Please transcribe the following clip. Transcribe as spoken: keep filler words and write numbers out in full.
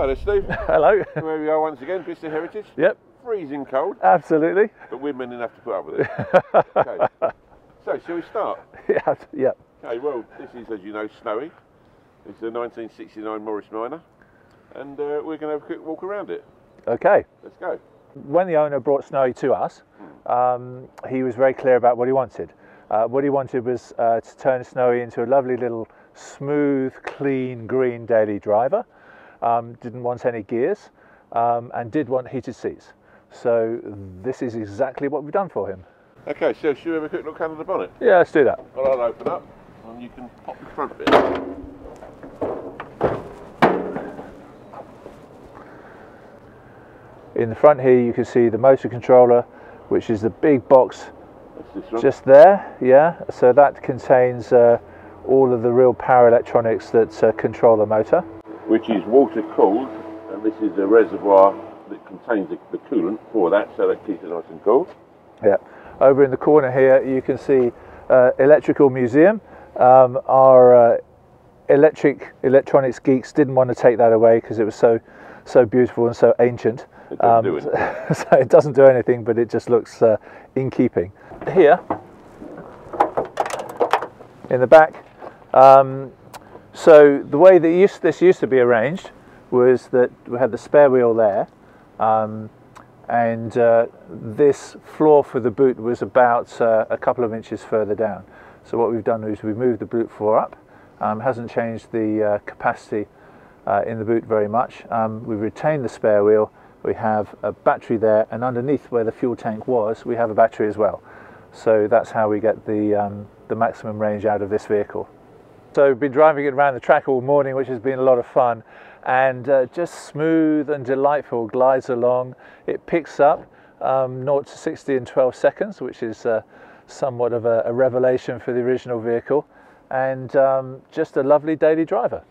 Hello, Steve. Hello. Here we are once again, Bristol Heritage. Yep. Freezing cold. Absolutely. But we're men enough to put up with it. Okay. So, shall we start? Yeah. Yeah. Okay, well, this is, as you know, Snowy. It's a nineteen sixty-nine Morris Minor, and uh, we're going to have a quick walk around it. Okay. Let's go. When the owner brought Snowy to us, um, he was very clear about what he wanted. Uh, what he wanted was uh, to turn Snowy into a lovely little smooth, clean, green daily driver. Um, didn't want any gears, um, and did want heated seats. So this is exactly what we've done for him. Okay, so should we have a quick look under the bonnet? Yeah, let's do that. Well, I'll open up and you can pop the front bit. In the front here you can see the motor controller, which is the big box just there. Yeah, so that contains uh, all of the real power electronics that uh, control the motor. Which is water cooled, and this is the reservoir that contains the, the coolant for that, so that keeps it nice and cool. Yeah. Over in the corner here you can see uh, Electrical Museum. Um, our uh, electric electronics geeks didn't want to take that away because it was so so beautiful and so ancient. It doesn't um, do anything. So it doesn't do anything, but it just looks uh, in keeping. Here in the back, um, so the way that used, this used to be arranged was that we had the spare wheel there, um, and uh, this floor for the boot was about uh, a couple of inches further down. So what we've done is we've moved the boot floor up. Um, hasn't changed the uh, capacity uh, in the boot very much. Um, we've retained the spare wheel. We have a battery there, and underneath where the fuel tank was, we have a battery as well. So that's how we get the, um, the maximum range out of this vehicle. So we've been driving it around the track all morning, which has been a lot of fun, and uh, just smooth and delightful, glides along. It picks up um, zero to sixty in twelve seconds, which is uh, somewhat of a, a revelation for the original vehicle, and um, just a lovely daily driver.